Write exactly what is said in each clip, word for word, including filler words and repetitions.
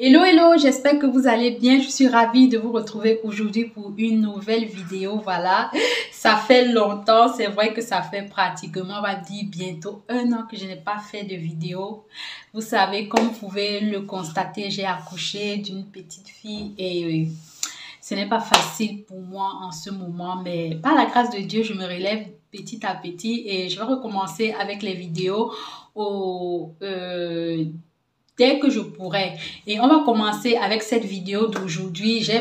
Hello hello, j'espère que vous allez bien. Je suis ravie de vous retrouver aujourd'hui pour une nouvelle vidéo. Voilà, ça fait longtemps, c'est vrai que ça fait pratiquement, on va dire bientôt un an que je n'ai pas fait de vidéo. Vous savez, comme vous pouvez le constater, j'ai accouché d'une petite fille et euh, ce n'est pas facile pour moi en ce moment, mais par la grâce de Dieu, je me relève petit à petit et je vais recommencer avec les vidéos au... Euh, dès que je pourrai. Et on va commencer avec cette vidéo d'aujourd'hui. Je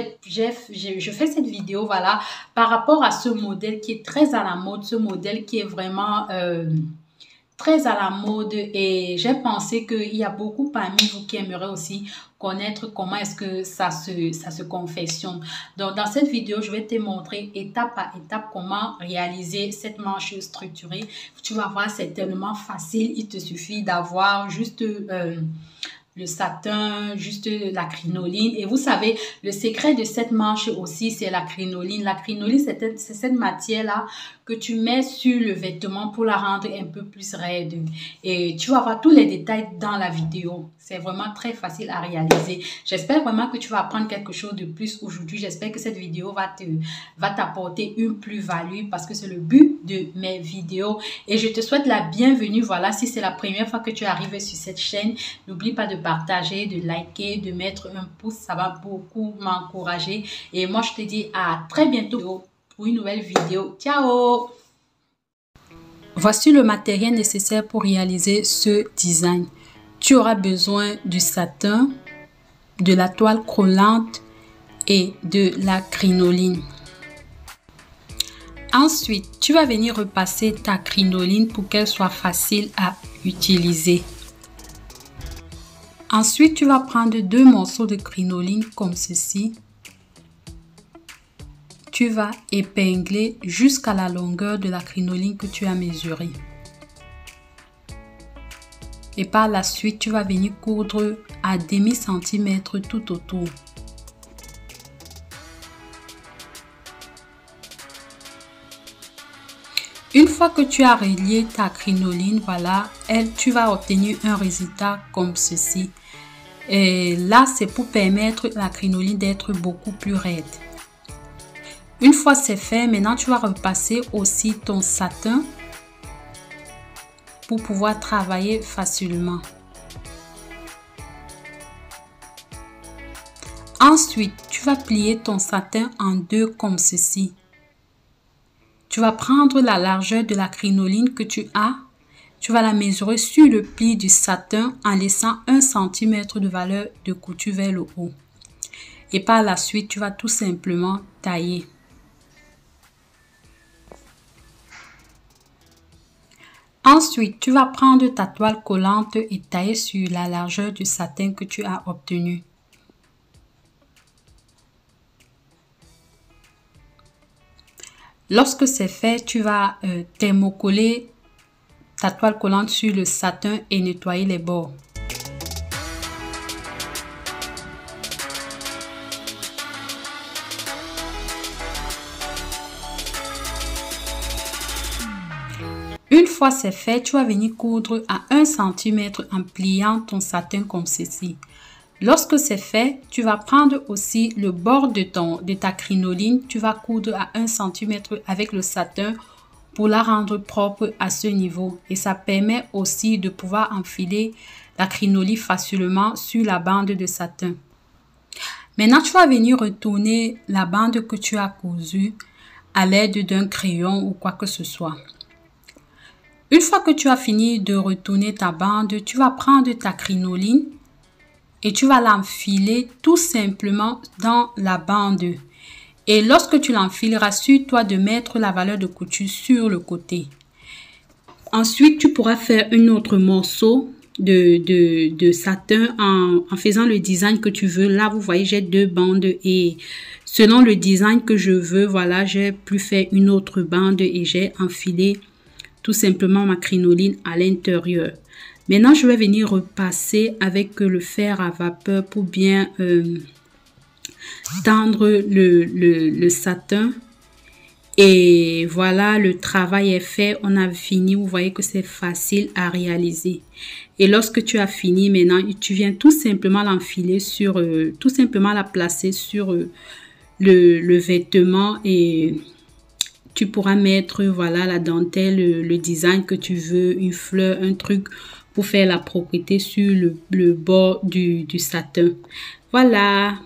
fais cette vidéo, voilà, par rapport à ce modèle qui est très à la mode, ce modèle qui est vraiment euh, très à la mode. Et j'ai pensé qu'il y a beaucoup parmi vous qui aimeraient aussi connaître comment est-ce que ça se, ça se confectionne. Donc, dans cette vidéo, je vais te montrer étape par étape comment réaliser cette manche structurée. Tu vas voir, c'est tellement facile. Il te suffit d'avoir juste euh, le satin, juste la crinoline. Et vous savez, le secret de cette manche aussi, c'est la crinoline. La crinoline, c'est cette matière-là que tu mets sur le vêtement pour la rendre un peu plus raide. Et tu vas voir tous les détails dans la vidéo. C'est vraiment très facile à réaliser. J'espère vraiment que tu vas apprendre quelque chose de plus aujourd'hui. J'espère que cette vidéo va te, va t'apporter une plus-value parce que c'est le but de mes vidéos. Et je te souhaite la bienvenue. Voilà, si c'est la première fois que tu arrives sur cette chaîne, n'oublie pas de partager, de liker, de mettre un pouce. Ça va beaucoup m'encourager. Et moi, je te dis à très bientôt pour une nouvelle vidéo. Ciao! Voici le matériel nécessaire pour réaliser ce design. Tu auras besoin du satin, de la toile collante et de la crinoline. Ensuite, tu vas venir repasser ta crinoline pour qu'elle soit facile à utiliser. Ensuite, tu vas prendre deux morceaux de crinoline comme ceci. Tu vas épingler jusqu'à la longueur de la crinoline que tu as mesurée. Et par la suite, tu vas venir coudre à demi centimètre tout autour. Une fois que tu as relié ta crinoline, voilà, elle, tu vas obtenir un résultat comme ceci. Et là, c'est pour permettre à la crinoline d'être beaucoup plus raide. Une fois c'est fait, maintenant tu vas repasser aussi ton satin pour pouvoir travailler facilement. Ensuite, tu vas plier ton satin en deux comme ceci. Tu vas prendre la largeur de la crinoline que tu as. Tu vas la mesurer sur le pli du satin en laissant un centimètre de valeur de couture vers le haut. Et par la suite, tu vas tout simplement tailler. Ensuite, tu vas prendre ta toile collante et tailler sur la largeur du satin que tu as obtenu. Lorsque c'est fait, tu vas euh, thermocoller ta toile collante sur le satin et nettoyer les bords. Une fois c'est fait, tu vas venir coudre à un centimètre en pliant ton satin comme ceci. Lorsque c'est fait, tu vas prendre aussi le bord de, ton, de ta crinoline. Tu vas coudre à un centimètre avec le satin pour la rendre propre à ce niveau. Et ça permet aussi de pouvoir enfiler la crinoline facilement sur la bande de satin. Maintenant, tu vas venir retourner la bande que tu as cousue à l'aide d'un crayon ou quoi que ce soit. Une fois que tu as fini de retourner ta bande, tu vas prendre ta crinoline et tu vas l'enfiler tout simplement dans la bande. Et lorsque tu l'enfiles, rassure-toi de mettre la valeur de couture sur le côté. Ensuite, tu pourras faire un autre morceau de, de, de satin en, en faisant le design que tu veux. Là, vous voyez, j'ai deux bandes et selon le design que je veux, voilà, j'ai pu faire une autre bande et j'ai enfilé tout simplement ma crinoline à l'intérieur. Maintenant, je vais venir repasser avec le fer à vapeur pour bien euh, tendre le, le, le satin Et voilà, le travail est fait, on a fini, vous voyez que c'est facile à réaliser. Et lorsque tu as fini maintenant, tu viens tout simplement l'enfiler sur, euh, tout simplement la placer sur euh, le, le vêtement et tu pourras mettre, voilà, la dentelle, le, le design que tu veux, une fleur, un truc pour faire la propreté sur le, le bord du, du satin. Voilà.